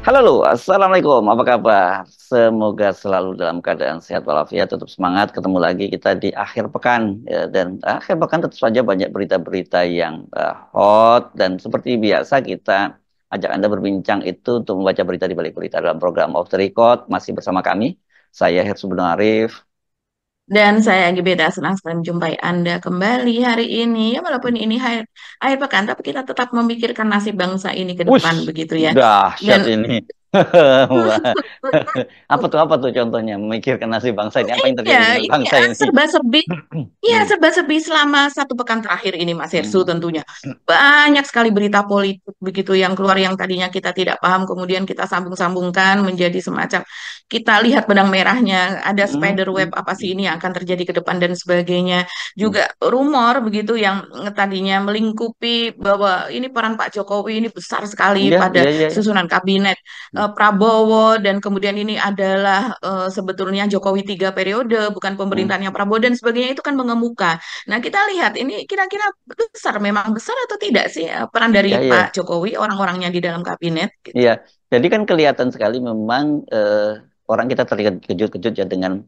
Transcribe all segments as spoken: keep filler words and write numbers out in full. Halo, assalamualaikum. Apa kabar? Semoga selalu dalam keadaan sehat walafiat. Tetap semangat. Ketemu lagi kita di akhir pekan ya, dan akhir pekan tentu saja banyak berita-berita yang uh, hot. Dan seperti biasa kita ajak Anda berbincang itu untuk membaca berita di balik berita dalam program Off The Record. Masih bersama kami. Saya Hersubeno Arief. Dan saya Anggi, senang sekali menjumpai Anda kembali hari ini. Ya, walaupun ini akhir, akhir pekan, tapi kita tetap memikirkan nasib bangsa ini ke depan. Ush, begitu ya. Dahsyat dan... ini. Apa tuh, apa tuh contohnya? Memikirkan nasib bangsa ini, apa yang terjadi ya, dengan bangsa ini? Serba-serbi. Iya, serba-serbi selama satu pekan terakhir ini, Mas Hersu, tentunya. Banyak sekali berita politik begitu yang keluar, yang tadinya kita tidak paham, kemudian kita sambung-sambungkan menjadi semacam kita lihat benang merahnya, ada spider web apa sih ini yang akan terjadi ke depan dan sebagainya. Juga rumor begitu yang tadinya melingkupi bahwa ini peran Pak Jokowi ini besar sekali ya, pada ya, ya. susunan kabinet uh, Prabowo, dan kemudian ini adalah uh, sebetulnya Jokowi tiga periode, bukan pemerintahannya hmm. Prabowo dan sebagainya, itu kan mengemuka. Nah, kita lihat ini kira-kira besar, memang besar atau tidak sih peran dari ya, Pak ya. Jokowi, orang-orangnya di dalam kabinet? Iya, gitu. Jadi kan kelihatan sekali memang uh, orang kita terkejut-kejut ya dengan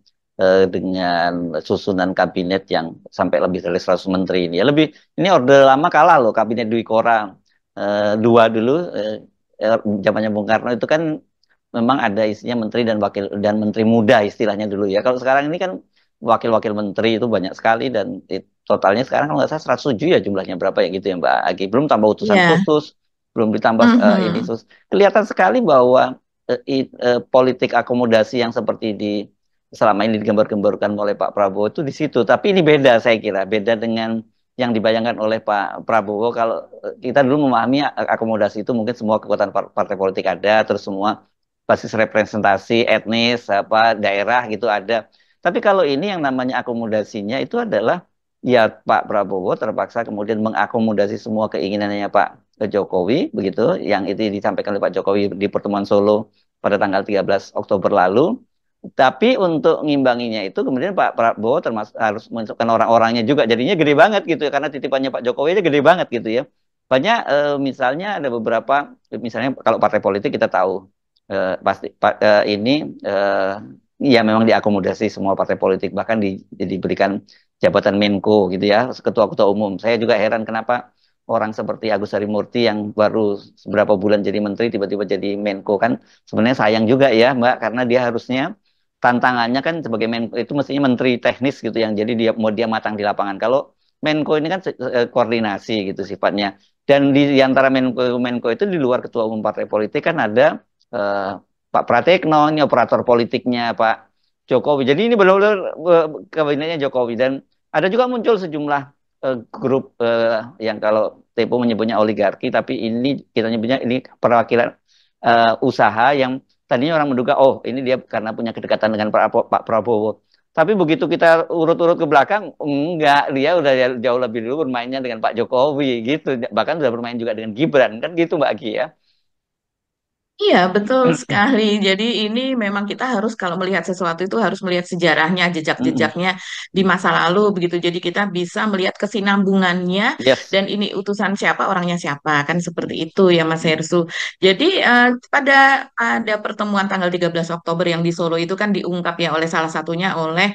dengan susunan kabinet yang sampai lebih dari seratus menteri ini. Ya lebih, ini orde lama kalah loh, kabinet Dwi Kora eh, dua dulu, eh, zamannya Bung Karno itu kan memang ada isinya menteri dan wakil dan menteri muda istilahnya dulu ya. Kalau sekarang ini kan wakil-wakil menteri itu banyak sekali, dan it, totalnya sekarang kalau nggak salah seratus tujuh ya jumlahnya, berapa ya gitu ya Mbak Anggi. Belum tambah utusan yeah. khusus, belum ditambah mm -hmm. uh, ini khusus. Kelihatan sekali bahwa uh, it, uh, politik akomodasi yang seperti di selama ini digembar-gemborkan oleh Pak Prabowo itu di situ. Tapi ini beda, saya kira. Beda dengan yang dibayangkan oleh Pak Prabowo. Kalau kita dulu memahami akomodasi itu mungkin semua kekuatan partai politik ada, terus semua basis representasi etnis, apa daerah gitu ada. Tapi kalau ini yang namanya akomodasinya itu adalah ya Pak Prabowo terpaksa kemudian mengakomodasi semua keinginannya Pak Jokowi, begitu. Yang itu disampaikan oleh Pak Jokowi di pertemuan Solo pada tanggal tiga belas Oktober lalu. Tapi untuk ngimbanginya itu kemudian Pak Prabowo termasuk harus menentukan orang-orangnya juga. Jadinya gede banget gitu ya, karena titipannya Pak Jokowi itu gede banget gitu ya. Banyak e, misalnya ada beberapa, misalnya kalau partai politik kita tahu e, pasti pa, e, ini e, ya memang diakomodasi semua partai politik, bahkan di, diberikan jabatan Menko gitu ya, ketua-ketua umum. Saya juga heran kenapa orang seperti Agus Harimurti yang baru beberapa bulan jadi menteri tiba-tiba jadi Menko, kan sebenarnya sayang juga ya Mbak, karena dia harusnya tantangannya kan sebagai Menko itu mestinya menteri teknis gitu, yang jadi dia mau dia matang di lapangan. Kalau Menko ini kan eh, koordinasi gitu sifatnya. Dan di, di antara Menko Menko itu di luar ketua umum partai politik kan ada eh, Pak Pratikno, ini operator politiknya Pak Jokowi. Jadi ini benar-benar eh, kabinetnya Jokowi. Dan ada juga muncul sejumlah eh, grup eh, yang kalau Tempo menyebutnya oligarki, tapi ini kita nyebutnya ini perwakilan eh, usaha yang tadinya orang menduga, oh ini dia karena punya kedekatan dengan Pak Prabowo. Tapi begitu kita urut-urut ke belakang, enggak, dia udah jauh lebih dulu bermainnya dengan Pak Jokowi gitu. Bahkan sudah bermain juga dengan Gibran, kan gitu Mbak Anggi ya. Iya, betul sekali. Jadi ini memang kita harus, kalau melihat sesuatu itu harus melihat sejarahnya, jejak-jejaknya di masa lalu begitu. Jadi kita bisa melihat kesinambungannya, yes. dan ini utusan siapa, orangnya siapa, kan seperti itu ya Mas Hersu. Jadi uh, pada ada pertemuan tanggal tiga belas Oktober yang di Solo itu kan diungkap ya oleh salah satunya oleh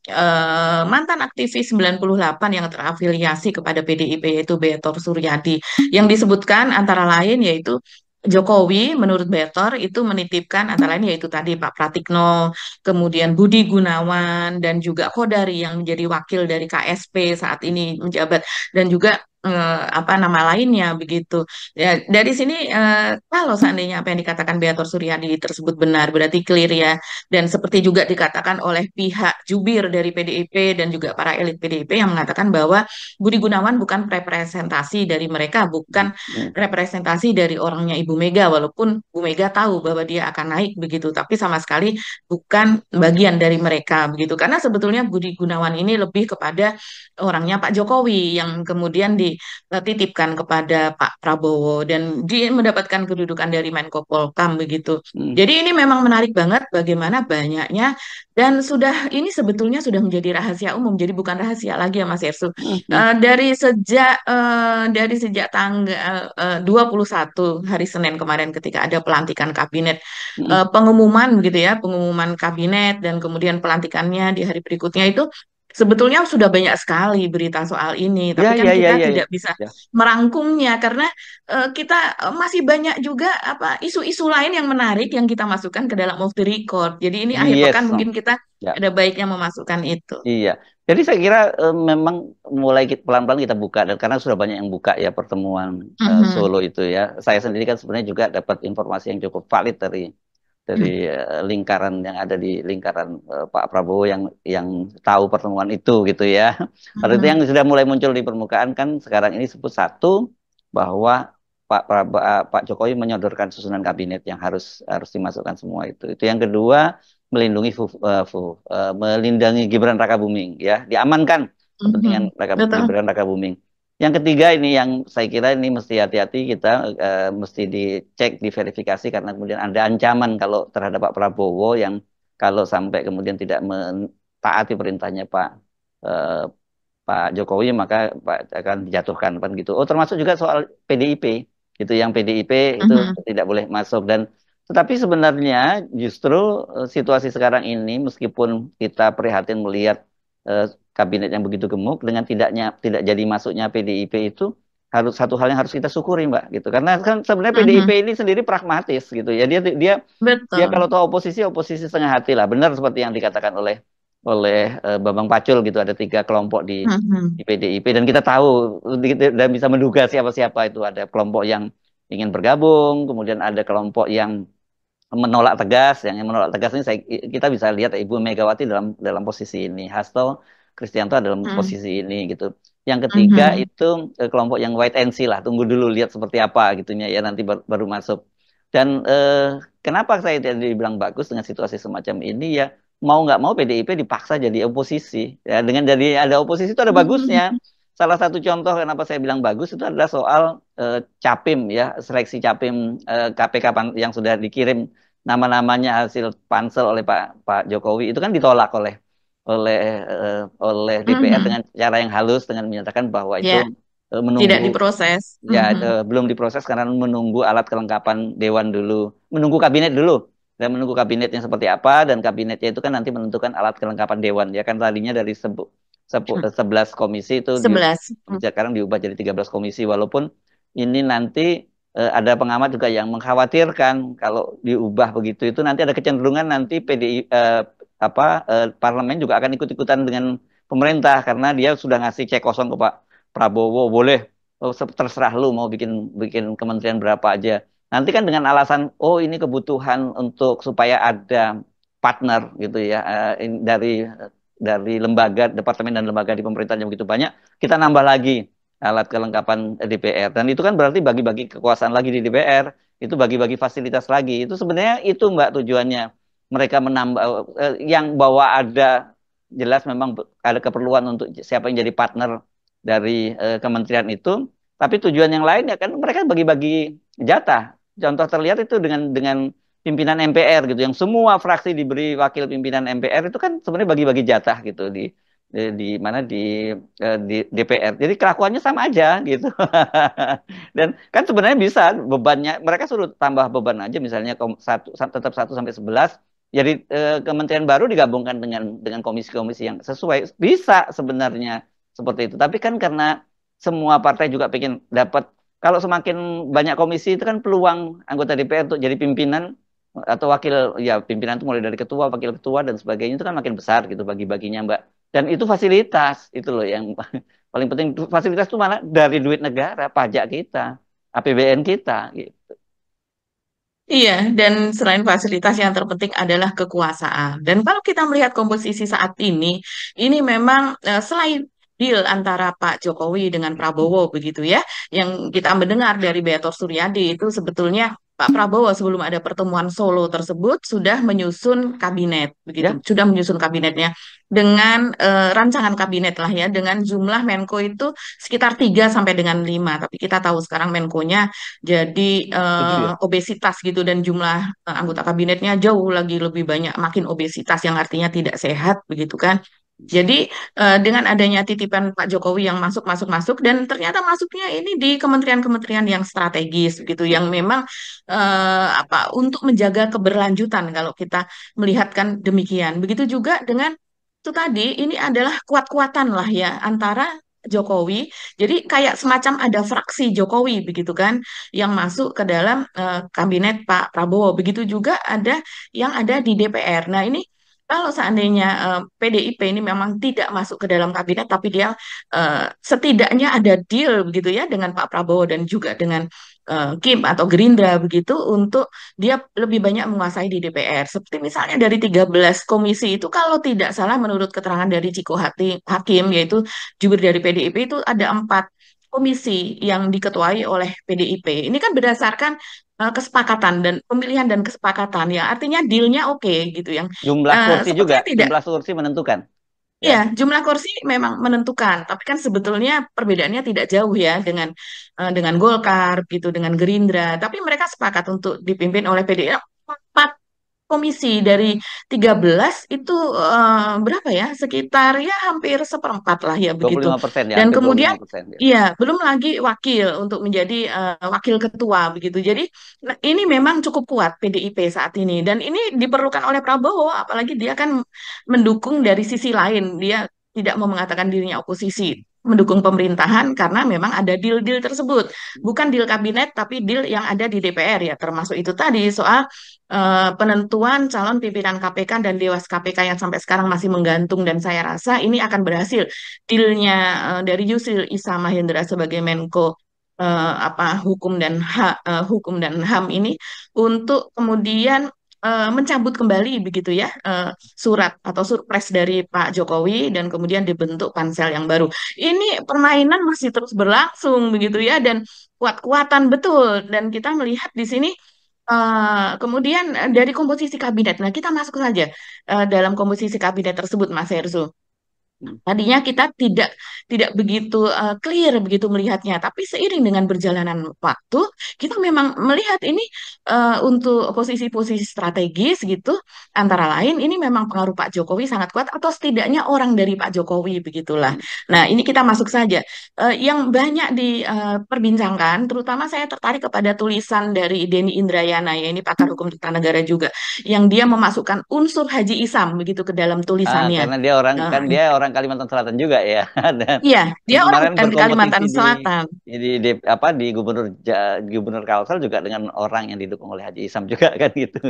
Uh, mantan aktivis sembilan puluh delapan yang terafiliasi kepada P D I P, yaitu Betor Suryadi, yang disebutkan antara lain yaitu Jokowi menurut Betor itu menitipkan antara lain yaitu tadi Pak Pratikno, kemudian Budi Gunawan, dan juga Kodari yang menjadi wakil dari K S P saat ini menjabat, dan juga eh, apa nama lainnya begitu. Ya, dari sini eh, kalau seandainya apa yang dikatakan Betor Suryadi tersebut benar, berarti clear ya. Dan seperti juga dikatakan oleh pihak jubir dari P D I P dan juga para elit P D I P yang mengatakan bahwa Budi Gunawan bukan representasi dari mereka, bukan representasi dari orangnya Ibu Mega, walaupun Bu Mega tahu bahwa dia akan naik begitu, tapi sama sekali bukan bagian dari mereka begitu. Karena sebetulnya Budi Gunawan ini lebih kepada orangnya Pak Jokowi yang kemudian di dititipkan kepada Pak Prabowo dan dia mendapatkan kedudukan dari Menko Polkam begitu. Hmm. Jadi ini memang menarik banget bagaimana banyaknya dan sudah ini sebetulnya sudah menjadi rahasia umum. Jadi bukan rahasia lagi ya Mas Hersu. Hmm. Uh, dari sejak uh, dari sejak tanggal uh, dua puluh satu hari Senin kemarin ketika ada pelantikan kabinet, hmm. uh, pengumuman begitu ya, pengumuman kabinet dan kemudian pelantikannya di hari berikutnya itu sebetulnya sudah banyak sekali berita soal ini, tapi ya, kan ya, kita ya, tidak ya, bisa ya. merangkumnya karena uh, kita uh, masih banyak juga apa isu-isu lain yang menarik yang kita masukkan ke dalam Off The Record. Jadi ini yes, akhir pekan no. mungkin kita ya. ada baiknya memasukkan itu. Iya, jadi saya kira uh, memang mulai pelan-pelan kita buka dan karena sudah banyak yang buka ya pertemuan uh, mm-hmm. Solo itu ya. Saya sendiri kan sebenarnya juga dapat informasi yang cukup valid dari. dari uh, lingkaran yang ada di lingkaran uh, Pak Prabowo yang yang tahu pertemuan itu gitu ya. Padahal itu yang sudah mulai muncul di permukaan kan sekarang ini sebut satu bahwa Pak Prabowo uh, Pak Jokowi menyodorkan susunan kabinet yang harus harus dimasukkan semua itu. Itu yang kedua melindungi uh, uh, melindungi Gibran Rakabuming ya, diamankan kepentingan Raka, Gibran Rakabuming. Yang ketiga ini yang saya kira ini mesti hati-hati kita uh, mesti dicek, diverifikasi karena kemudian ada ancaman kalau terhadap Pak Prabowo yang kalau sampai kemudian tidak mentaati perintahnya Pak uh, Pak Jokowi maka Pak akan dijatuhkan kan gitu. Oh termasuk juga soal P D I P itu yang P D I P itu uh-huh. tidak boleh masuk dan tetapi sebenarnya justru uh, situasi sekarang ini meskipun kita prihatin melihat uh, kabinet yang begitu gemuk dengan tidaknya tidak jadi masuknya P D I P itu harus satu hal yang harus kita syukuri Mbak gitu karena kan sebenarnya P D I P uh-huh. ini sendiri pragmatis gitu ya dia dia Betul. dia kalau tahu oposisi oposisi setengah hati lah benar seperti yang dikatakan oleh oleh uh, Bambang Pacul gitu ada tiga kelompok di, uh-huh. di P D I P dan kita tahu dan bisa menduga siapa-siapa itu ada kelompok yang ingin bergabung kemudian ada kelompok yang menolak tegas yang menolak tegas ini saya, kita bisa lihat Ibu Megawati dalam dalam posisi ini Hasto Kristianto dalam hmm. posisi ini gitu. Yang ketiga hmm. itu eh, kelompok yang wait and see lah, tunggu dulu lihat seperti apa gitunya ya nanti baru, baru masuk. Dan eh, kenapa saya tadi bilang bagus dengan situasi semacam ini ya mau nggak mau P D I P dipaksa jadi oposisi. Ya, dengan jadi ada oposisi itu ada bagusnya. Hmm. Salah satu contoh kenapa saya bilang bagus itu adalah soal eh, capim ya seleksi capim eh, K P K yang sudah dikirim nama-namanya hasil pansel oleh Pak Pak Jokowi itu kan ditolak oleh oleh uh, oleh D P R mm-hmm. dengan cara yang halus dengan menyatakan bahwa yeah. itu uh, menunggu tidak diproses ya mm-hmm. uh, belum diproses karena menunggu alat kelengkapan dewan dulu menunggu kabinet dulu dan menunggu kabinetnya seperti apa dan kabinetnya itu kan nanti menentukan alat kelengkapan dewan ya kan tadinya dari sebu, sebu, mm. sebelas komisi itu sebelas di, sekarang diubah jadi tiga belas komisi walaupun ini nanti uh, ada pengamat juga yang mengkhawatirkan kalau diubah begitu itu nanti ada kecenderungan nanti P D I uh, apa eh, parlemen juga akan ikut-ikutan dengan pemerintah karena dia sudah ngasih cek kosong ke Pak Prabowo boleh oh, terserah lu mau bikin bikin kementerian berapa aja nanti kan dengan alasan oh ini kebutuhan untuk supaya ada partner gitu ya eh, dari dari lembaga departemen dan lembaga di pemerintahan yang begitu banyak kita nambah lagi alat kelengkapan D P R dan itu kan berarti bagi-bagi kekuasaan lagi di D P R itu bagi-bagi fasilitas lagi itu sebenarnya itu Mbak tujuannya mereka menambah eh, yang bahwa ada jelas memang ada keperluan untuk siapa yang jadi partner dari eh, kementerian itu, tapi tujuan yang lainnya kan mereka bagi-bagi jatah. Contoh terlihat itu dengan dengan pimpinan M P R gitu, yang semua fraksi diberi wakil pimpinan M P R itu kan sebenarnya bagi-bagi jatah gitu di di, di mana di, eh, di D P R. Jadi kelakuannya sama aja gitu. Dan kan sebenarnya bisa bebannya mereka suruh tambah beban aja, misalnya satu tetap satu sampai sebelas. Jadi eh, kementerian baru digabungkan dengan dengan komisi-komisi yang sesuai bisa sebenarnya seperti itu. Tapi kan karena semua partai juga pengen dapat kalau semakin banyak komisi itu kan peluang anggota D P R untuk jadi pimpinan atau wakil ya pimpinan itu mulai dari ketua, wakil ketua dan sebagainya itu kan makin besar gitu bagi-baginya Mbak. Dan itu fasilitas itu loh yang paling penting fasilitas itu malah dari duit negara, pajak kita, A P B N kita gitu. Iya, dan selain fasilitas yang terpenting adalah kekuasaan. Dan kalau kita melihat komposisi saat ini, ini memang uh, selain deal antara Pak Jokowi dengan Prabowo begitu ya, yang kita mendengar dari Betor Suryadi itu sebetulnya Pak Prabowo sebelum ada pertemuan Solo tersebut sudah menyusun kabinet, begitu. Ya. Sudah menyusun kabinetnya dengan eh, rancangan kabinet lah ya, dengan jumlah Menko itu sekitar tiga sampai dengan lima. Tapi kita tahu sekarang Menko-nya jadi eh, obesitas gitu, dan jumlah eh, anggota kabinetnya jauh lagi lebih banyak, makin obesitas yang artinya tidak sehat, begitu kan. Jadi eh, dengan adanya titipan Pak Jokowi yang masuk-masuk-masuk, dan ternyata masuknya ini di kementerian-kementerian yang strategis gitu, yang memang eh, apa untuk menjaga keberlanjutan kalau kita melihatkan demikian. Begitu juga dengan itu tadi, ini adalah kuat-kuatan lah ya antara Jokowi. Jadi kayak semacam ada fraksi Jokowi begitu kan, yang masuk ke dalam eh, kabinet Pak Prabowo. Begitu juga ada yang ada di D P R. Nah ini kalau seandainya uh, P D I P ini memang tidak masuk ke dalam kabinet, tapi dia uh, setidaknya ada deal begitu ya dengan Pak Prabowo dan juga dengan uh, Kim atau Gerindra begitu, untuk dia lebih banyak menguasai di D P R. Seperti misalnya dari tiga belas komisi itu, kalau tidak salah menurut keterangan dari Ciko Hati, Hakim, yaitu jubir dari P D I P, itu ada empat komisi yang diketuai oleh P D I P. Ini kan berdasarkan kesepakatan dan pemilihan dan kesepakatan, ya artinya dealnya oke okay, gitu, yang jumlah kursi uh, juga tidak, jumlah kursi menentukan ya. Ya jumlah kursi memang menentukan, tapi kan sebetulnya perbedaannya tidak jauh ya dengan uh, dengan Golkar gitu, dengan Gerindra, tapi mereka sepakat untuk dipimpin oleh P D I P. Empat komisi dari tiga belas itu uh, berapa ya, sekitar ya hampir seperempat lah ya begitu, dua puluh lima persen ya, dan kemudian dua puluh lima persen, ya. Iya, belum lagi wakil untuk menjadi uh, wakil ketua begitu. Jadi nah, ini memang cukup kuat P D I P saat ini, dan ini diperlukan oleh Prabowo, apalagi dia kan mendukung dari sisi lain, dia tidak mau mengatakan dirinya oposisi, mendukung pemerintahan karena memang ada deal-deal tersebut. Bukan deal kabinet, tapi deal yang ada di D P R ya, termasuk itu tadi soal uh, penentuan calon pimpinan K P K dan Dewas K P K yang sampai sekarang masih menggantung, dan saya rasa ini akan berhasil. Dealnya uh, dari Yusril Iza Mahendra sebagai Menko uh, apa Hukum dan H, uh, Hukum dan H A M ini untuk kemudian mencabut kembali begitu ya surat atau surpres dari Pak Jokowi, dan kemudian dibentuk pansel yang baru. Ini permainan masih terus berlangsung begitu ya, dan kuat-kuatan betul. Dan kita melihat di sini kemudian dari komposisi kabinet. Nah kita masuk saja dalam komposisi kabinet tersebut, Mas Hersu. Tadinya kita tidak tidak begitu uh, clear begitu melihatnya, tapi seiring dengan berjalanan waktu kita memang melihat ini uh, untuk posisi-posisi strategis gitu, antara lain ini memang pengaruh Pak Jokowi sangat kuat, atau setidaknya orang dari Pak Jokowi begitulah. Nah ini kita masuk saja uh, yang banyak diperbincangkan, uh, terutama saya tertarik kepada tulisan dari Denny Indrayana ya, ini pakar hukum tata negara juga, yang dia memasukkan unsur Haji Isam begitu ke dalam tulisannya. Ah, karena dia orang uh, kan dia orang Kalimantan Selatan juga ya. Iya, dia orang dari Kalimantan Selatan. Jadi di, di apa di gubernur gubernur Kalsel juga dengan orang yang didukung oleh Haji Isam juga kan gitu.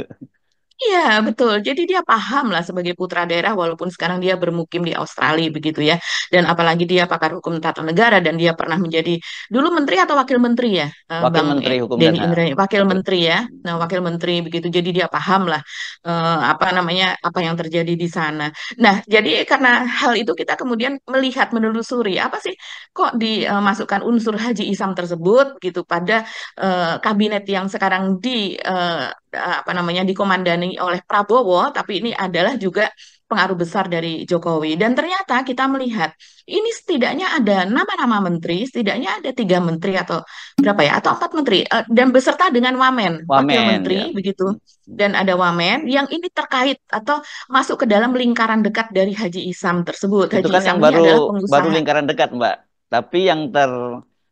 Iya, betul. Jadi dia paham lah sebagai putra daerah, walaupun sekarang dia bermukim di Australia begitu ya. Dan apalagi dia pakar hukum tata negara, dan dia pernah menjadi dulu menteri atau wakil menteri ya, wakil Bang menteri hukum Denny Indra, wakil menteri ya. Nah, wakil menteri begitu. Jadi dia paham lah eh, apa namanya apa yang terjadi di sana. Nah, jadi karena hal itu kita kemudian melihat, menelusuri apa sih kok dimasukkan unsur Haji Isam tersebut gitu pada eh, kabinet yang sekarang di eh, apa namanya dikomandani oleh Prabowo, tapi ini adalah juga pengaruh besar dari Jokowi. Dan ternyata kita melihat ini setidaknya ada nama-nama menteri, setidaknya ada tiga menteri atau berapa ya, atau empat menteri, dan beserta dengan wamen, wamen wakil menteri ya. Begitu, dan ada wamen yang ini terkait atau masuk ke dalam lingkaran dekat dari Haji Isam tersebut. Itu Haji kan Isam yang baru baru lingkaran dekat Mbak, tapi yang ter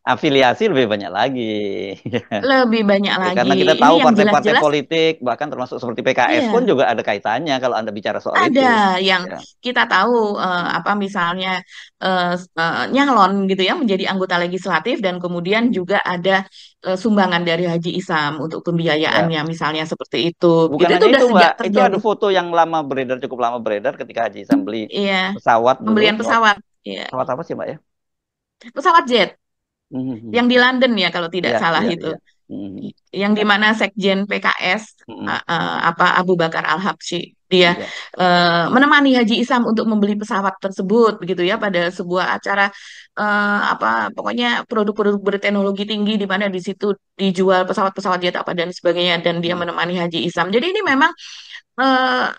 afiliasi lebih banyak lagi. Lebih banyak lagi. Ya, karena kita tahu partai-partai politik, bahkan termasuk seperti P K S iya. pun juga ada kaitannya kalau Anda bicara soal ada itu. Ada yang ya. Kita tahu uh, apa misalnya uh, uh, nyalon gitu ya menjadi anggota legislatif, dan kemudian juga ada uh, sumbangan dari Haji Isam untuk pembiayaannya ya. Misalnya seperti itu. Bukan itu, itu, itu Mbak, terjadi. Itu ada foto yang lama beredar, cukup lama beredar ketika Haji Isam beli iya. pesawat. Pembelian dulu. pesawat. Iya. Pesawat apa sih Mbak ya? Pesawat jet. Yang di London ya kalau tidak ya, salah ya, itu. Ya. Hmm. Yang dimana Sekjen P K S hmm. uh, apa Abu Bakar Al-Habsyi dia yeah. uh, menemani Haji Isam untuk membeli pesawat tersebut begitu ya pada sebuah acara uh, apa pokoknya produk-produk berteknologi tinggi di mana di situ dijual pesawat-pesawat jet apa dan sebagainya dan dia menemani Haji Isam. Jadi ini memang uh,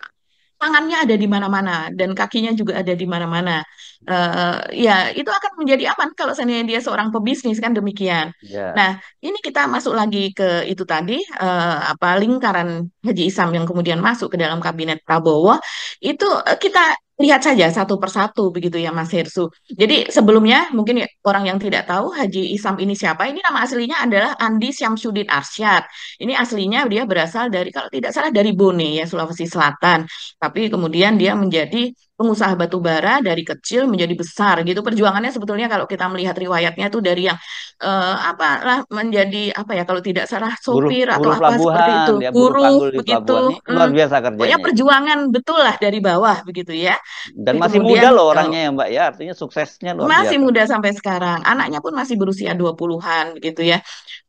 tangannya ada di mana-mana dan kakinya juga ada di mana-mana. Uh, ya itu akan menjadi aman kalau seandainya dia seorang pebisnis kan demikian. Yeah. Nah ini kita masuk lagi ke itu tadi uh, apa lingkaran Haji Isam yang kemudian masuk ke dalam kabinet Prabowo itu uh, kita lihat saja satu persatu begitu ya Mas Hersu. Jadi sebelumnya mungkin orang yang tidak tahu Haji Isam ini siapa? Ini nama aslinya adalah Andi Syamsuddin Arsyad. Ini aslinya dia berasal dari kalau tidak salah dari Bone ya Sulawesi Selatan. Tapi kemudian dia menjadi pengusaha batu bara dari kecil menjadi besar gitu. Perjuangannya sebetulnya kalau kita melihat riwayatnya itu dari yang uh, apalah menjadi apa ya kalau tidak salah sopir buruh, atau buruh apa pelabuhan, seperti itu, ya, buruh begitu. Pelabuhan, luar biasa kerjanya. Pokoknya perjuangan betul lah dari bawah begitu ya. Dan jadi masih kemudian, muda loh orangnya ya Mbak ya, artinya suksesnya luar biasa. Masih muda sampai sekarang. Anaknya pun masih berusia dua puluhan gitu ya.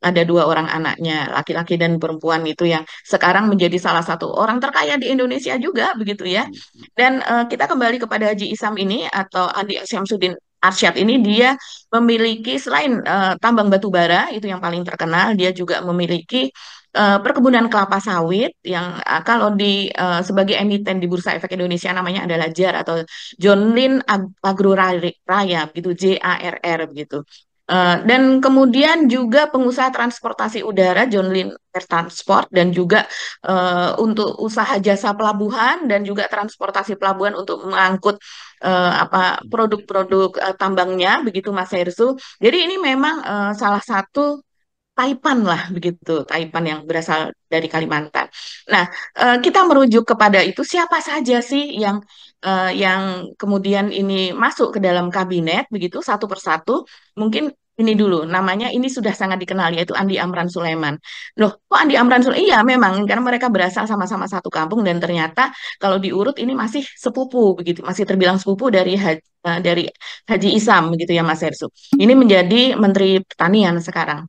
Ada dua orang anaknya, laki-laki dan perempuan itu yang sekarang menjadi salah satu orang terkaya di Indonesia juga begitu ya. Dan uh, kita kembali Kembali kepada Haji Isam ini atau Andi Syamsuddin Arsyad ini dia memiliki selain uh, tambang batu bara itu yang paling terkenal dia juga memiliki uh, perkebunan kelapa sawit yang uh, kalau di uh, sebagai emiten di Bursa Efek Indonesia namanya adalah J A R atau Jhonlin Agro Raya gitu J A R R gitu. Uh, dan kemudian juga pengusaha transportasi udara Jhonlin Air Transport dan juga uh, untuk usaha jasa pelabuhan dan juga transportasi pelabuhan untuk mengangkut uh, apa produk-produk uh, tambangnya begitu Mas Hersu. Jadi ini memang uh, salah satu taipan lah begitu, taipan yang berasal dari Kalimantan. Nah, uh, kita merujuk kepada itu siapa saja sih yang uh, yang kemudian ini masuk ke dalam kabinet begitu satu persatu mungkin. Ini dulu, namanya ini sudah sangat dikenal, yaitu Andi Amran Sulaiman. Loh, kok Andi Amran Sulaiman? Iya, memang, karena mereka berasal sama-sama satu kampung, dan ternyata kalau diurut ini masih sepupu, begitu, masih terbilang sepupu dari Haji, dari Haji Isam, begitu ya Mas Hersu. Ini menjadi Menteri Pertanian sekarang.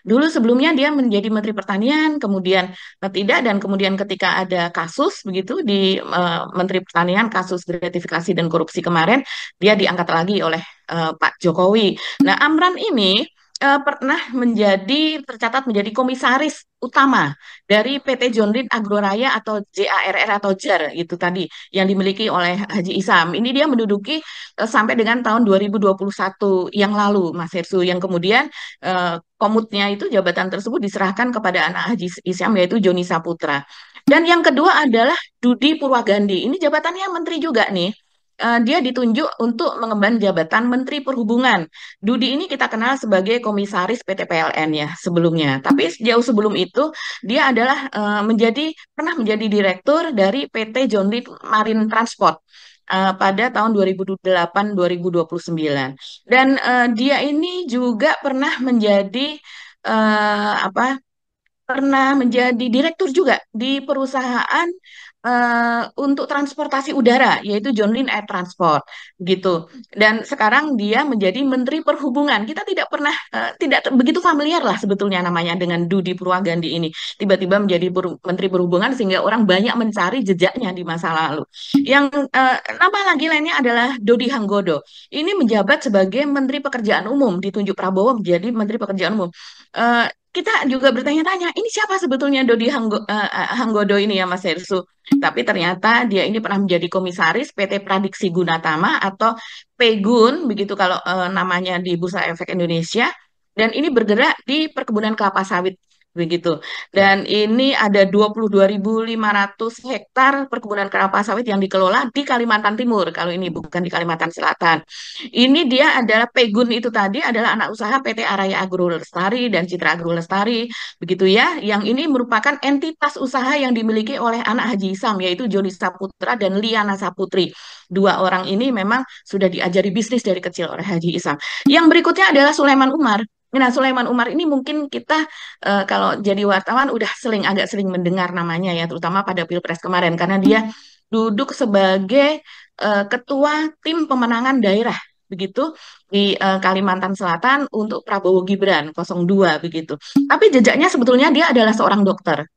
Dulu sebelumnya dia menjadi Menteri Pertanian, kemudian tidak, dan kemudian ketika ada kasus begitu di uh, Menteri Pertanian, kasus gratifikasi dan korupsi kemarin, dia diangkat lagi oleh uh, Pak Jokowi. Nah, Amran ini uh, pernah menjadi tercatat menjadi komisaris utama dari P T Jhonlin Agro Raya atau J A R R atau J A R itu tadi yang dimiliki oleh Haji Isam. Ini dia menduduki uh, sampai dengan tahun dua ribu dua puluh satu yang lalu, Mas Hersu, yang kemudian uh, komutnya itu jabatan tersebut diserahkan kepada anak Haji Isam yaitu Joni Saputra. Dan yang kedua adalah Dudy Purwagandhi. Ini jabatannya menteri juga nih. Uh, dia ditunjuk untuk mengemban jabatan Menteri Perhubungan. Dudy ini kita kenal sebagai komisaris P T P L N ya sebelumnya. Tapi jauh sebelum itu dia adalah uh, menjadi pernah menjadi direktur dari P T Jhonlin Marine Transport. Uh, pada tahun dua ribu delapan sampai dua ribu dua puluh sembilan dan uh, dia ini juga pernah menjadi uh, apa pernah menjadi direktur juga di perusahaan uh, untuk transportasi udara yaitu Jhonlin Air Transport gitu dan sekarang dia menjadi Menteri Perhubungan. Kita tidak pernah uh, tidak begitu familiar lah sebetulnya namanya dengan Dudy Purwagandhi ini tiba-tiba menjadi per Menteri Perhubungan sehingga orang banyak mencari jejaknya di masa lalu. Yang uh, nama lagi lainnya adalah Dody Hanggodo. Ini menjabat sebagai Menteri Pekerjaan Umum ditunjuk Prabowo menjadi Menteri Pekerjaan Umum. Uh, Kita juga bertanya-tanya, ini siapa sebetulnya Dody Hanggo, uh, Hanggodo ini ya Mas Hersu? Tapi ternyata dia ini pernah menjadi komisaris P T Pradiksi Gunatama atau PEGUN, begitu kalau uh, namanya di Bursa Efek Indonesia. Dan ini bergerak di perkebunan kelapa sawit, begitu. Dan ini ada dua puluh dua ribu lima ratus hektar perkebunan kelapa sawit yang dikelola di Kalimantan Timur, kalau ini bukan di Kalimantan Selatan. Ini dia adalah PEGUN itu tadi adalah anak usaha P T Araya Agro Lestari dan Citra Agro Lestari, begitu ya. Yang ini merupakan entitas usaha yang dimiliki oleh anak Haji Isam, yaitu Joni Saputra dan Liana Saputri. Dua orang ini memang sudah diajari bisnis dari kecil oleh Haji Isam. Yang berikutnya adalah Sulaiman Umar. Nah, Sulaiman Umar ini mungkin kita uh, kalau jadi wartawan udah sering agak sering mendengar namanya ya, terutama pada Pilpres kemarin karena dia duduk sebagai uh, ketua tim pemenangan daerah begitu di uh, Kalimantan Selatan untuk Prabowo Gibran nol dua begitu. Tapi jejaknya sebetulnya dia adalah seorang dokter.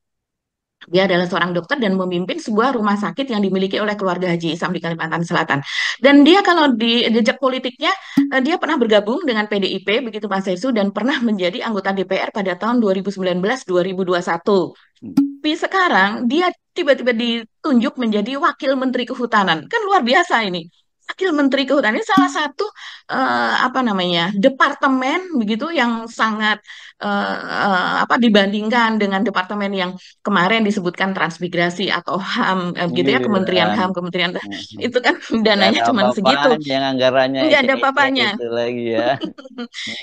Dia adalah seorang dokter dan memimpin sebuah rumah sakit yang dimiliki oleh keluarga Haji Isam di Kalimantan Selatan. Dan dia kalau di jejak politiknya, dia pernah bergabung dengan P D I P, begitu Mas Hersu, dan pernah menjadi anggota D P R pada tahun dua ribu sembilan belas sampai dua ribu dua puluh satu. Tapi sekarang dia tiba-tiba ditunjuk menjadi Wakil Menteri Kehutanan. Kan luar biasa ini. Wakil Menteri Kehutanan ini salah satu eh, apa namanya departemen begitu yang sangat eh, apa dibandingkan dengan departemen yang kemarin disebutkan transmigrasi atau H A M eh, gitu ya, Kementerian H A M, Kementerian itu kan dananya cuma segitu, nggak ada papanya lagi ya.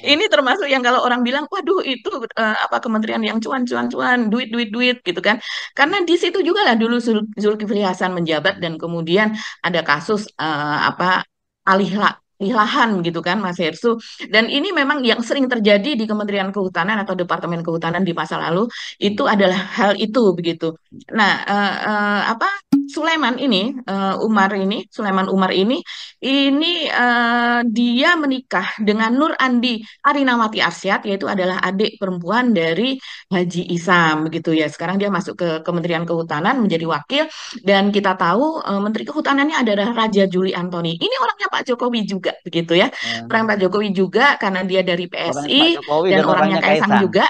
Ini termasuk yang kalau orang bilang waduh itu eh, apa kementerian yang cuan cuan cuan duit duit duit gitu kan, karena di situ juga lah dulu Zulkifli Hasan menjabat dan kemudian ada kasus eh, apa alih-lihlahan gitu kan Mas Hersu, dan ini memang yang sering terjadi di Kementerian Kehutanan atau Departemen Kehutanan di masa lalu itu adalah hal itu begitu. Nah eh, eh, apa Sulaiman ini eh, Umar ini Sulaiman Umar ini ini eh, dia menikah dengan Nur Andi Arinawati Arsyad, yaitu adalah adik perempuan dari Haji Isam begitu ya. Sekarang dia masuk ke Kementerian Kehutanan menjadi wakil, dan kita tahu eh, Menteri Kehutanannya adalah Raja Juli Antoni. Ini orangnya Pak Jokowi juga begitu ya, orang Pak Jokowi juga karena dia dari P S I dan, dan orangnya Kaisang, Kaisang juga,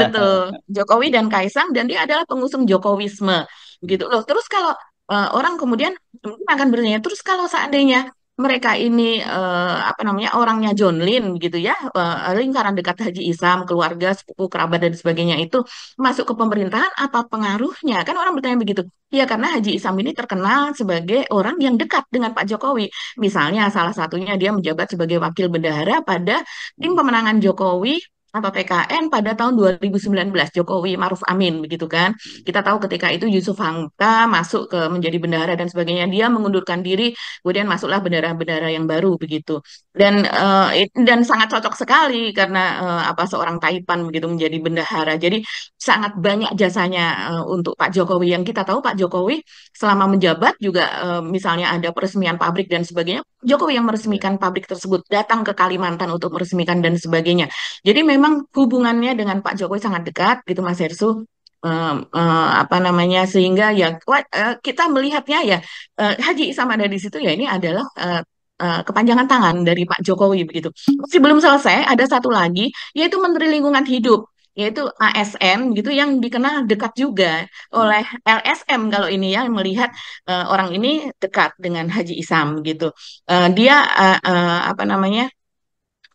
betul Jokowi dan Kaisang, dan dia adalah pengusung Jokowisme begitu loh. Terus kalau uh, orang kemudian mungkin akan bertanya, terus kalau seandainya mereka ini eh, apa namanya orangnya Jhonlin gitu ya, eh, lingkaran dekat Haji Isam, keluarga, sepupu, kerabat dan sebagainya itu masuk ke pemerintahan, apa pengaruhnya? Kan orang bertanya begitu. Ya karena Haji Isam ini terkenal sebagai orang yang dekat dengan Pak Jokowi. Misalnya salah satunya dia menjabat sebagai wakil bendahara pada tim pemenangan Jokowi atau P K N pada tahun dua ribu sembilan belas Jokowi Maruf Amin begitu kan. Kita tahu ketika itu Yusuf Hamka masuk ke menjadi bendahara dan sebagainya, dia mengundurkan diri, kemudian masuklah bendahara-bendahara yang baru begitu. Dan uh, dan sangat cocok sekali karena uh, apa seorang Taipan begitu menjadi bendahara. Jadi sangat banyak jasanya uh, untuk Pak Jokowi, yang kita tahu Pak Jokowi selama menjabat juga uh, misalnya ada peresmian pabrik dan sebagainya, Jokowi yang meresmikan pabrik tersebut, datang ke Kalimantan untuk meresmikan dan sebagainya. Jadi memang Memang hubungannya dengan Pak Jokowi sangat dekat gitu Mas Hersu, um, uh, apa namanya sehingga ya uh, kita melihatnya ya uh, Haji Isam ada di situ ya, ini adalah uh, uh, kepanjangan tangan dari Pak Jokowi begitu. Masih belum selesai, ada satu lagi yaitu Menteri Lingkungan Hidup, yaitu A S N gitu yang dikenal dekat juga oleh L S M kalau ini ya, melihat uh, orang ini dekat dengan Haji Isam gitu. Uh, dia uh, uh, apa namanya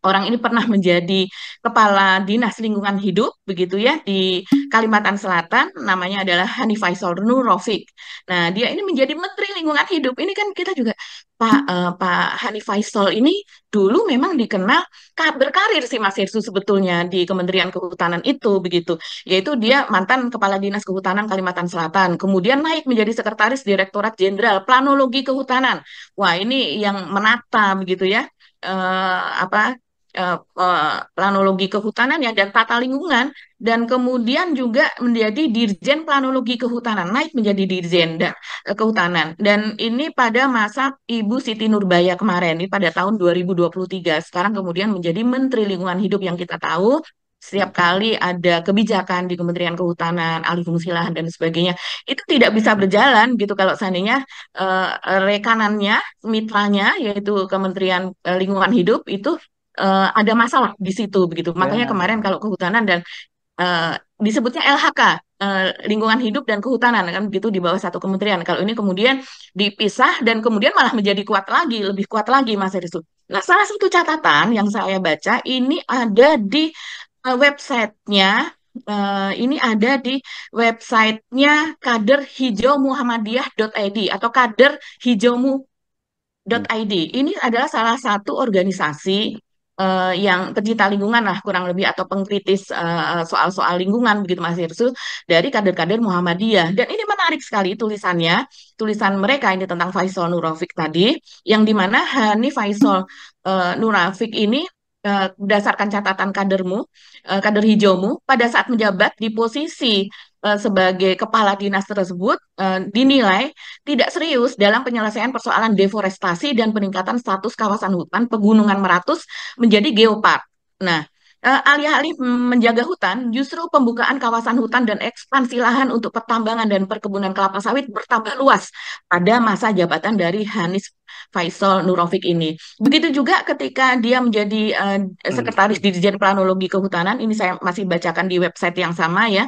orang ini pernah menjadi kepala dinas lingkungan hidup begitu ya di Kalimantan Selatan, namanya adalah Hanif Faisal Nurofik. Nah dia ini menjadi menteri lingkungan hidup. Ini kan kita juga Pak uh, Pak Hanif Faisal ini dulu memang dikenal berkarir sih Mas Hersu sebetulnya di Kementerian Kehutanan itu begitu. Yaitu dia mantan kepala dinas kehutanan Kalimantan Selatan, kemudian naik menjadi sekretaris Direktorat Jenderal Planologi Kehutanan. Wah ini yang menata begitu ya uh, apa? Planologi Kehutanan ya, dan Tata Lingkungan, dan kemudian juga menjadi Dirjen Planologi Kehutanan, naik menjadi Dirjen Kehutanan, dan ini pada masa Ibu Siti Nurbaya kemarin, ini pada tahun dua ribu dua puluh tiga. Sekarang kemudian menjadi Menteri Lingkungan Hidup, yang kita tahu setiap kali ada kebijakan di Kementerian Kehutanan, alih fungsi lahan dan sebagainya, itu tidak bisa berjalan gitu kalau seandainya uh, rekanannya, mitranya yaitu Kementerian uh, Lingkungan Hidup itu Uh, ada masalah di situ begitu. Yeah. Makanya kemarin kalau kehutanan dan uh, disebutnya L H K, uh, lingkungan hidup dan kehutanan kan begitu, di bawah satu kementerian. Kalau ini kemudian dipisah dan kemudian malah menjadi kuat lagi, lebih kuat lagi Mas Hersu. Nah, salah satu catatan yang saya baca ini ada di uh, websitenya Uh, ini ada di websitenya kaderhijauMuhammadiyah titik I D atau kaderhijaumu titik I D. Ini adalah salah satu organisasi Uh, yang pecinta lingkungan lah kurang lebih, atau pengkritis soal-soal uh, lingkungan begitu Mas Hersu, dari kader-kader Muhammadiyah. Dan ini menarik sekali tulisannya, tulisan mereka ini tentang Faisal Nurofik tadi, yang dimana Hanif Faisal uh, Nurofik ini uh, berdasarkan catatan kadermu, uh, kader hijaumu, pada saat menjabat di posisi uh, sebagai kepala dinas tersebut uh, dinilai tidak serius dalam penyelesaian persoalan deforestasi dan peningkatan status kawasan hutan Pegunungan Meratus menjadi geopark. Nah, alih-alih menjaga hutan, justru pembukaan kawasan hutan dan ekspansi lahan untuk pertambangan dan perkebunan kelapa sawit bertambah luas pada masa jabatan dari Hanif Faisal Nurofik ini. Begitu juga ketika dia menjadi uh, sekretaris Dirjen Planologi Kehutanan, ini saya masih bacakan di website yang sama ya,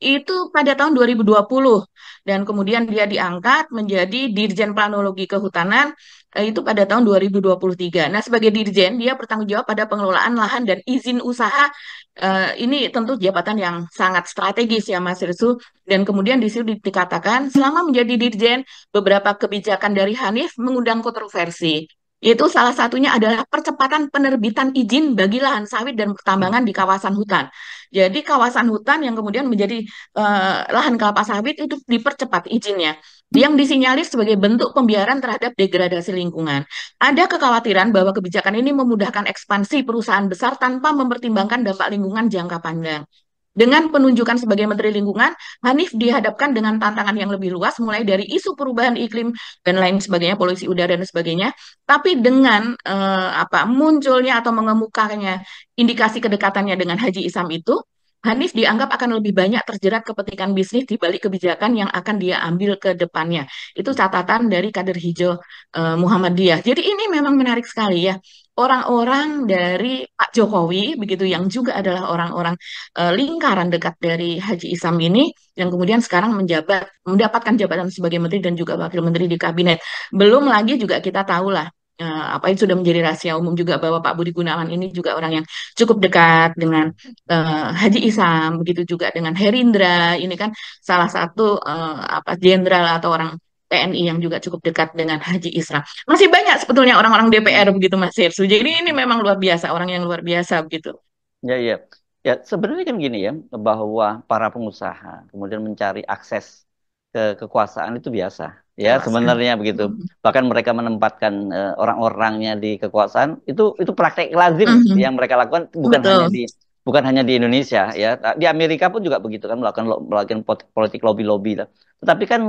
itu pada tahun dua ribu dua puluh, dan kemudian dia diangkat menjadi Dirjen Planologi Kehutanan itu pada tahun dua ribu dua puluh tiga. Nah, sebagai dirjen, dia bertanggung jawab pada pengelolaan lahan dan izin usaha. Uh, ini tentu jabatan yang sangat strategis ya, Mas Rizul. Dan kemudian di situ dikatakan, selama menjadi dirjen, beberapa kebijakan dari Hanif mengundang kontroversi. Yaitu salah satunya adalah percepatan penerbitan izin bagi lahan sawit dan pertambangan di kawasan hutan. Jadi kawasan hutan yang kemudian menjadi uh, lahan kelapa sawit itu dipercepat izinnya, yang disinyalir sebagai bentuk pembiaran terhadap degradasi lingkungan. Ada kekhawatiran bahwa kebijakan ini memudahkan ekspansi perusahaan besar tanpa mempertimbangkan dampak lingkungan jangka panjang. Dengan penunjukan sebagai Menteri Lingkungan, Hanif dihadapkan dengan tantangan yang lebih luas, mulai dari isu perubahan iklim dan lain sebagainya, polusi udara dan sebagainya. Tapi dengan eh, apa munculnya atau mengemukanya indikasi kedekatannya dengan Haji Isam itu, Hanif dianggap akan lebih banyak terjerat kepentingan bisnis di balik kebijakan yang akan dia ambil ke depannya. Itu catatan dari kader hijau eh, Muhammadiyah. Jadi ini memang menarik sekali ya. Orang-orang dari Pak Jokowi, begitu, yang juga adalah orang-orang eh, lingkaran dekat dari Haji Isam ini, yang kemudian sekarang menjabat, mendapatkan jabatan sebagai menteri dan juga wakil menteri di kabinet. Belum lagi juga kita tahulah, Uh, apa itu sudah menjadi rahasia umum juga bahwa Pak Budi Gunawan ini juga orang yang cukup dekat dengan uh, Haji Isam, begitu juga dengan Gerindra. Ini kan salah satu uh, apa jenderal atau orang T N I yang juga cukup dekat dengan Haji Isam. Masih banyak sebetulnya orang-orang D P R begitu, Mas Hersu. Jadi ini memang luar biasa, orang yang luar biasa begitu. Ya, ya. Ya, sebenarnya kan gini ya, bahwa para pengusaha kemudian mencari akses ke kekuasaan itu biasa. Ya, sebenarnya begitu. Bahkan mereka menempatkan uh, orang-orangnya di kekuasaan, itu itu praktek lazim mm-hmm. yang mereka lakukan, bukan Betul. hanya di bukan hanya di Indonesia ya. Di Amerika pun juga begitu kan, melakukan melakukan politik lobby-lobby lah. Tetapi kan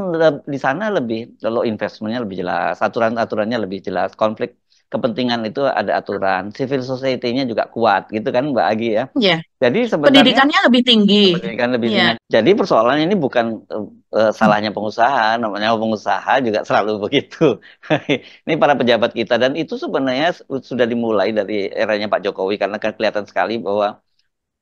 di sana lebih law investment-nya lebih jelas, aturan-aturannya lebih jelas, konflik kepentingan itu ada aturan, civil society-nya juga kuat gitu kan Mbak Anggi ya. Yeah. Jadi sebenarnya pendidikannya lebih tinggi. Pendidikan lebih yeah. tinggi. Jadi persoalan ini bukan uh, salahnya pengusaha, namanya pengusaha juga selalu begitu. Ini para pejabat kita, dan itu sebenarnya sudah dimulai dari eranya Pak Jokowi, karena kan kelihatan sekali bahwa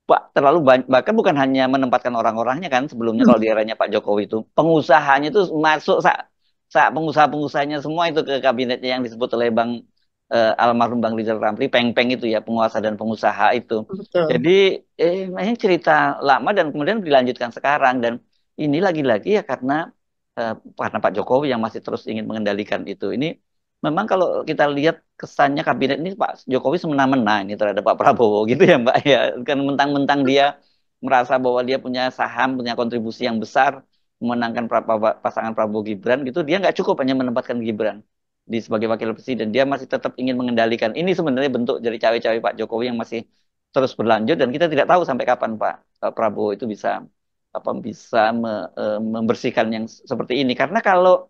Pak terlalu banyak, bahkan bukan hanya menempatkan orang-orangnya kan sebelumnya hmm. kalau di eranya Pak Jokowi itu pengusahanya itu masuk saat sa, pengusaha-pengusahanya semua itu ke kabinetnya yang disebut oleh Bang Uh, almarhum Bang Rizal Ramli, peng-peng itu ya, penguasa dan pengusaha itu. Betul. Jadi eh ini cerita lama dan kemudian dilanjutkan sekarang, dan ini lagi-lagi ya karena uh, karena Pak Jokowi yang masih terus ingin mengendalikan itu. Ini memang kalau kita lihat kesannya kabinet ini Pak Jokowi semena-mena ini terhadap Pak Prabowo gitu ya Mbak ya. Kan mentang-mentang dia merasa bahwa dia punya saham, punya kontribusi yang besar memenangkan pra pasangan Prabowo Gibran gitu, dia nggak cukup hanya menempatkan Gibran di sebagai wakil presiden, dia masih tetap ingin mengendalikan. Ini sebenarnya bentuk dari cawe-cawe Pak Jokowi yang masih terus berlanjut, dan kita tidak tahu sampai kapan Pak Prabowo itu bisa apa bisa me, e, membersihkan yang seperti ini. Karena kalau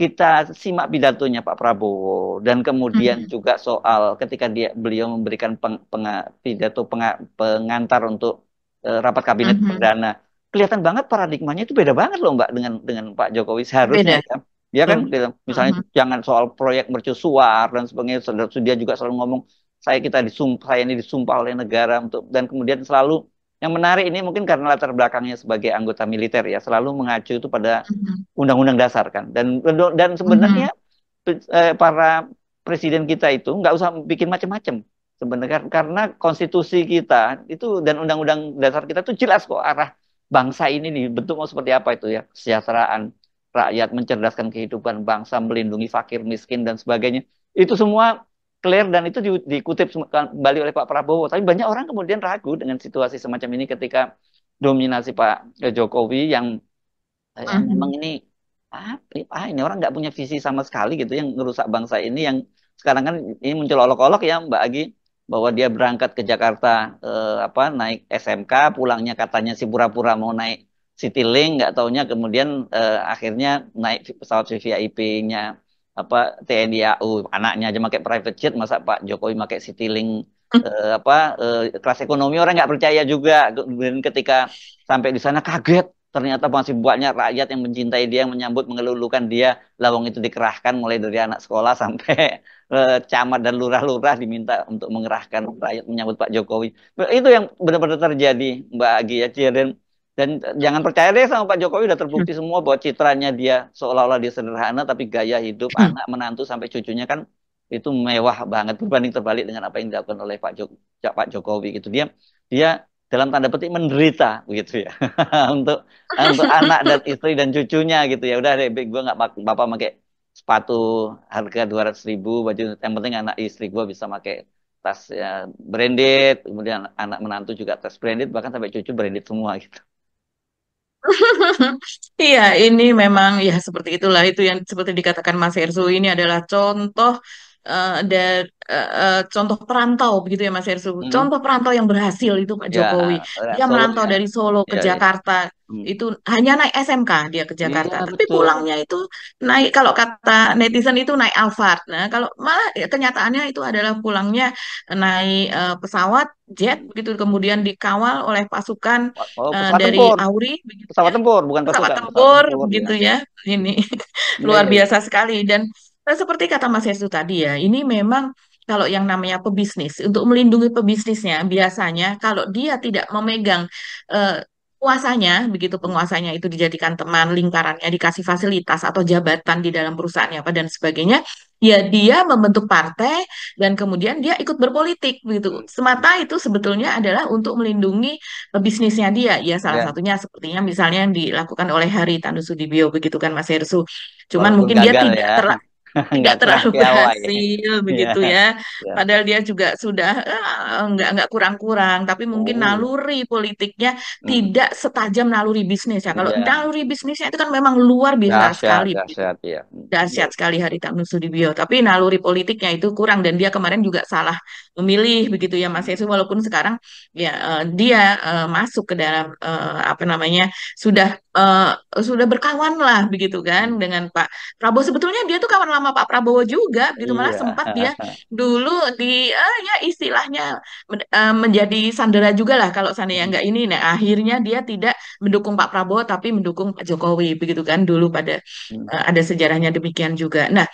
kita simak pidatonya Pak Prabowo, dan kemudian hmm. juga soal ketika dia beliau memberikan peng, penga, pidato penga, pengantar untuk e, rapat kabinet hmm. perdana, kelihatan banget paradigmanya itu beda banget loh Mbak dengan dengan Pak Jokowi seharusnya. Beda. Ya kan, misalnya uh-huh. jangan soal proyek mercusuar dan sebagainya. Dia juga selalu ngomong, saya kita disumpah, saya ini disumpah oleh negara untuk, dan kemudian selalu yang menarik ini mungkin karena latar belakangnya sebagai anggota militer ya, selalu mengacu itu pada undang-undang uh-huh. dasar kan. Dan dan sebenarnya uh-huh. para presiden kita itu nggak usah bikin macam-macam sebenarnya, karena konstitusi kita itu dan undang-undang dasar kita itu jelas kok arah bangsa ini dibentuk mau seperti apa itu ya, kesejahteraan rakyat, mencerdaskan kehidupan bangsa, melindungi fakir miskin dan sebagainya. Itu semua clear, dan itu di, dikutip kembali oleh Pak Prabowo. Tapi banyak orang kemudian ragu dengan situasi semacam ini ketika dominasi Pak Jokowi yang eh, ah. memang ini ah, ah ini orang nggak punya visi sama sekali gitu, yang ngerusak bangsa ini, yang sekarang kan ini muncul olok-olok ya Mbak Anggi, bahwa dia berangkat ke Jakarta eh, apa naik S M K, pulangnya katanya si pura-pura mau naik Citylink, nggak taunya kemudian eh, akhirnya naik pesawat V V I P-nya apa T N I A U, anaknya aja pakai private jet, masa Pak Jokowi pakai Citylink eh, apa eh, kelas ekonomi, orang nggak percaya juga. Kemudian ketika sampai di sana kaget, ternyata masih buatnya rakyat yang mencintai dia, yang menyambut, mengelulukan dia. Lawang itu dikerahkan mulai dari anak sekolah sampai eh, camat dan lurah-lurah diminta untuk mengerahkan rakyat menyambut Pak Jokowi. Itu yang benar-benar terjadi, Mbak Anggi, ya. Dan Dan jangan percaya deh sama Pak Jokowi, udah terbukti semua bahwa citranya dia seolah-olah dia sederhana, tapi gaya hidup anak, menantu sampai cucunya kan itu mewah banget, berbanding terbalik dengan apa yang dilakukan oleh Pak Jok Pak Jokowi gitu. Dia dia dalam tanda petik menderita begitu ya untuk untuk anak dan istri dan cucunya gitu ya. Udah deh, gue nggak bapak pakai sepatu harga dua ratus ribu, baju, yang penting anak istri gue bisa pakai tas ya, branded, kemudian anak menantu juga tas branded, bahkan sampai cucu branded semua gitu. Iya, ini memang ya seperti itulah, itu yang seperti dikatakan Mas Hersu, ini adalah contoh uh, dari uh, uh, contoh perantau begitu ya Mas Hersu. Hmm. Contoh perantau yang berhasil itu Pak ya, Jokowi. Dia merantau ya. dari Solo ya, ke ya. Jakarta. Hmm. Itu hanya naik S M K dia ke Jakarta, ya, tapi betul. Pulangnya itu naik, kalau kata netizen itu naik Alphard. Nah, kalau malah ya, kenyataannya itu adalah pulangnya naik uh, pesawat jet begitu, kemudian dikawal oleh pasukan oh, uh, dari tempur. Auri begitu, pesawat ya. tempur bukan pasukan pesawat tempur, pesawat tempur gitu ya, ya. Ini luar biasa sekali. Dan nah, seperti kata Mas Yesus tadi ya, ini memang kalau yang namanya pebisnis, untuk melindungi pebisnisnya biasanya kalau dia tidak memegang uh, penguasanya, begitu penguasanya itu dijadikan teman lingkarannya, dikasih fasilitas atau jabatan di dalam perusahaannya apa dan sebagainya, ya dia membentuk partai dan kemudian dia ikut berpolitik begitu. Semata itu sebetulnya adalah untuk melindungi bisnisnya dia. Ya salah ya. satunya sepertinya misalnya yang dilakukan oleh Hari Tanusudibyo begitu kan Mas Hersu. Cuman Walaupun mungkin dia tidak ya. ter Nggak terlalu berhasil ya. begitu ya. ya. Padahal dia juga sudah uh, nggak nggak kurang-kurang, tapi mungkin oh. naluri politiknya hmm. tidak setajam naluri bisnis ya. Kalau ya. naluri bisnisnya itu kan memang luar biasa dasyat, sekali, dahsyat ya. Dahsyat ya. sekali Hari Tanusudibyo. Tapi naluri politiknya itu kurang dan dia kemarin juga salah memilih begitu ya Mas Yesus. Walaupun sekarang ya uh, dia uh, masuk ke dalam uh, apa namanya sudah uh, sudah berkawan lah begitu kan dengan Pak Prabowo. Sebetulnya dia tuh kawan lama sama Pak Prabowo juga, begitu malah iya. sempat dia dulu di uh, ya istilahnya uh, menjadi sandera juga lah kalau sana yang nggak ini. Nah akhirnya dia tidak mendukung Pak Prabowo tapi mendukung Pak Jokowi begitu kan, dulu pada uh, ada sejarahnya demikian juga. Nah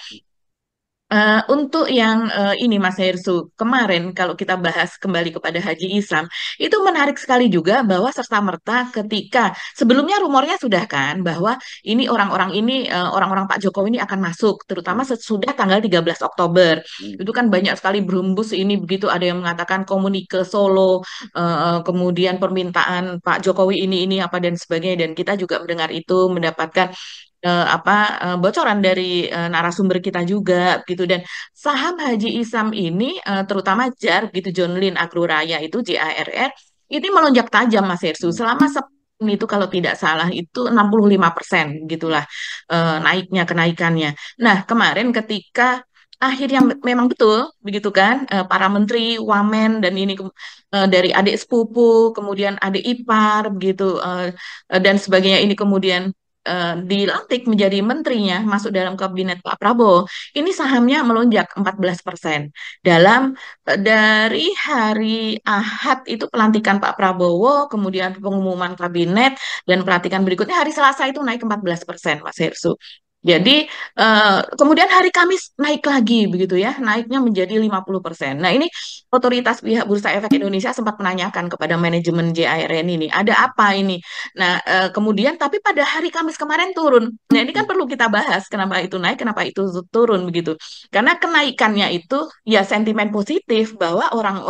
Uh, untuk yang uh, ini Mas Hersu, kemarin kalau kita bahas kembali kepada Haji Isam, itu menarik sekali juga bahwa serta-merta ketika sebelumnya rumornya sudah kan bahwa ini orang-orang ini, orang-orang uh, Pak Jokowi ini akan masuk, terutama sesudah tanggal tiga belas Oktober. Hmm. Itu kan banyak sekali berhembus ini begitu, ada yang mengatakan komunike Solo, uh, kemudian permintaan Pak Jokowi ini, ini, apa, dan sebagainya. Dan kita juga mendengar itu, mendapatkan Uh, apa uh, bocoran dari uh, narasumber kita juga gitu. Dan saham Haji Isam ini uh, terutama J A R gitu, Jhonlin Agro Raya itu J A R R ini melonjak tajam Mas Hersu selama sepuluh itu kalau tidak salah itu enam puluh lima persen gitulah uh, naiknya kenaikannya. Nah kemarin ketika akhirnya memang betul begitu kan para menteri, wamen, dan ini dari adik sepupu, kemudian adik ipar begitu uh, dan sebagainya, ini kemudian dilantik menjadi menterinya, masuk dalam kabinet Pak Prabowo, ini sahamnya melonjak empat belas persen. Dalam dari hari Ahad itu pelantikan Pak Prabowo, kemudian pengumuman kabinet, dan pelantikan berikutnya hari Selasa itu naik empat belas persen, Mas Hersu. Jadi uh, kemudian hari Kamis naik lagi begitu ya, naiknya menjadi lima puluh persen. Nah ini otoritas pihak Bursa Efek Indonesia sempat menanyakan kepada manajemen J A R N ini, ada apa ini? Nah uh, kemudian tapi pada hari Kamis kemarin turun. Nah ini kan perlu kita bahas, kenapa itu naik, kenapa itu turun begitu. Karena kenaikannya itu ya sentimen positif bahwa orang,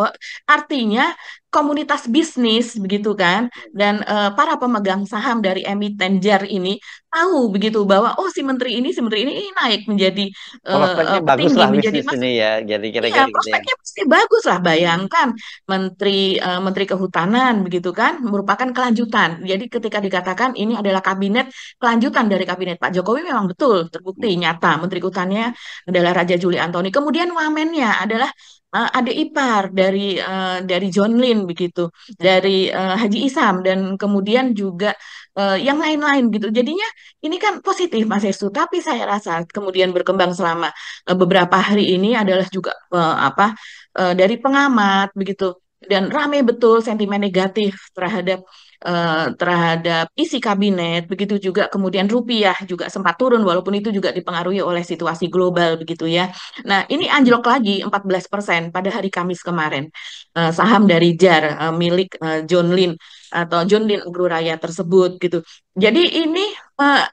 artinya komunitas bisnis begitu kan, dan uh, para pemegang saham dari emiten J A R ini tahu begitu bahwa oh si menteri ini si menteri ini, ini naik menjadi uh, tinggi lah, menjadi mas ini ya, jadi kira-kira ya, prospeknya ya. pasti bagus lah. Bayangkan menteri uh, menteri kehutanan begitu kan merupakan kelanjutan. Jadi ketika dikatakan ini adalah kabinet kelanjutan dari kabinet Pak Jokowi memang betul terbukti nyata. Menteri kehutanannya adalah Raja Juli Antoni. Kemudian wamennya adalah uh, adik ipar dari uh, dari Jhonlin begitu, dari uh, Haji Isam, dan kemudian juga uh, yang lain-lain gitu. Jadinya ini kan positif Mas Hestu, tapi saya rasa kemudian berkembang selama uh, beberapa hari ini adalah juga uh, apa uh, dari pengamat begitu, dan ramai betul sentimen negatif terhadap uh, terhadap isi kabinet, begitu juga kemudian rupiah juga sempat turun walaupun itu juga dipengaruhi oleh situasi global begitu ya. Nah, ini anjlok lagi empat belas persen pada hari Kamis kemarin. Uh, saham dari J A R uh, milik uh, Jhonlin atau Jhonlin Agro Raya tersebut gitu. Jadi ini uh,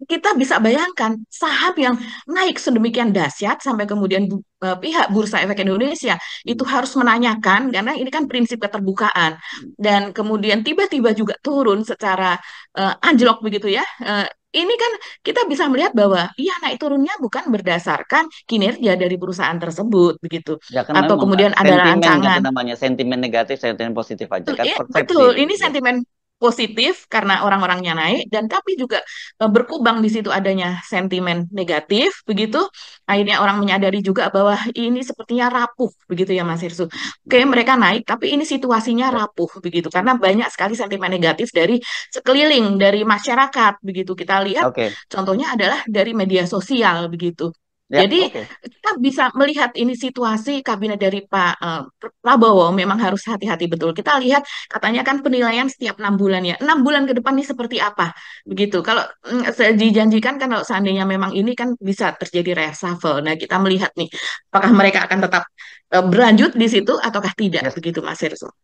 kita bisa bayangkan saham yang naik sedemikian dahsyat sampai kemudian bu, eh, pihak Bursa Efek Indonesia itu harus menanyakan, karena ini kan prinsip keterbukaan, dan kemudian tiba-tiba juga turun secara eh, anjlok begitu ya. Eh, ini kan kita bisa melihat bahwa ya naik turunnya bukan berdasarkan kinerja dari perusahaan tersebut begitu ya, atau kemudian ada rancangan namanya sentimen negatif, sentimen positif aja kan ya, betul ini ya. Sentimen positif karena orang-orangnya naik, dan tapi juga e, berkubang di situ adanya sentimen negatif begitu. Akhirnya orang menyadari juga bahwa ini sepertinya rapuh begitu ya Mas Hersu. Oke, mereka naik tapi ini situasinya rapuh begitu karena banyak sekali sentimen negatif dari sekeliling, dari masyarakat begitu. Kita lihat okay. Contohnya adalah dari media sosial begitu. Ya, jadi okay. Kita bisa melihat ini situasi kabinet dari Pak uh, Prabowo memang harus hati-hati betul. Kita lihat katanya kan penilaian setiap enam bulan ya. Enam bulan ke depan ini seperti apa begitu. Kalau mm, dijanjikan kan kalau seandainya memang ini kan bisa terjadi reshuffle. Nah, kita melihat nih apakah mereka akan tetap uh, berlanjut di situ ataukah tidak yes. Begitu Mas Hersu. Oke,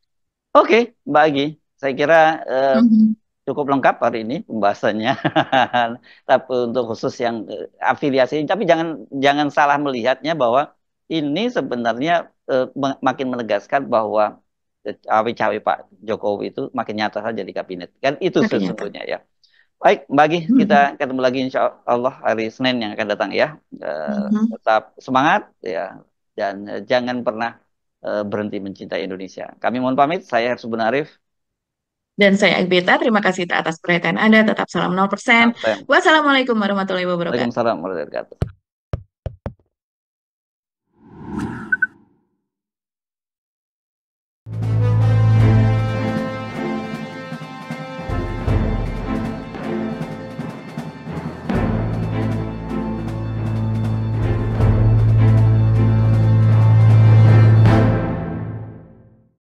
okay, Mbak Anggi. Saya kira uh, mm -hmm. cukup lengkap hari ini pembahasannya, tapi untuk khusus yang uh, afiliasi. Tapi jangan jangan salah melihatnya bahwa ini sebenarnya uh, makin menegaskan bahwa cawe-cawe uh, Pak Jokowi itu makin nyata saja di kabinet. Kan itu sesungguhnya ya. Baik, Mbak Anggi, mm-hmm. kita ketemu lagi insya Allah hari Senin yang akan datang ya. Uh, mm-hmm. Tetap semangat ya, dan uh, jangan pernah uh, berhenti mencintai Indonesia. Kami mohon pamit, saya Hersubeno Arief. Dan saya Agbeta, terima kasih atas perhatian Anda. Tetap salam nol persen. Wassalamualaikum warahmatullahi wabarakatuh. Waalaikumsalam warahmatullahi wabarakatuh.